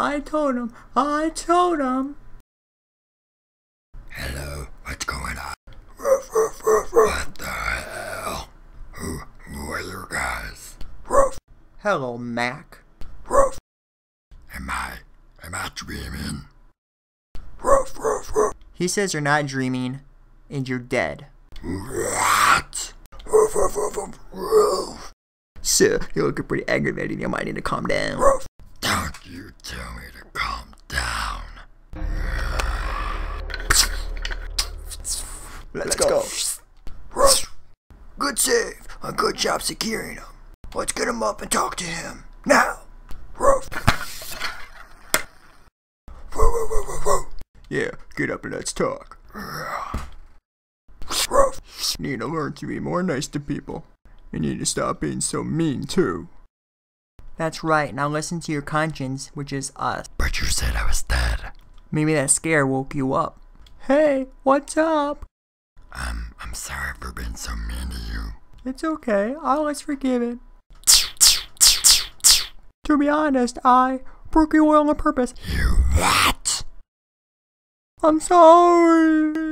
I told him. Hello, what's going on? What the hell? Who are you guys? Hello, Mac. Am I dreaming? He says you're not dreaming, and you're dead. What? Sir, you're looking pretty aggravating. You might need to calm down. Don't you tell me to calm down. Let's go. Good save. A good job securing him. Let's get him up and talk to him. Now. Yeah, get up and let's talk. Need to learn to be more nice to people. You need to stop being so mean, too. That's right, now listen to your conscience, which is us. But you said I was dead. Maybe that scare woke you up. Hey, what's up? I'm sorry for being so mean to you. It's okay, I'll always forgive it. To be honest, I broke your will on purpose. You what? I'm sorry.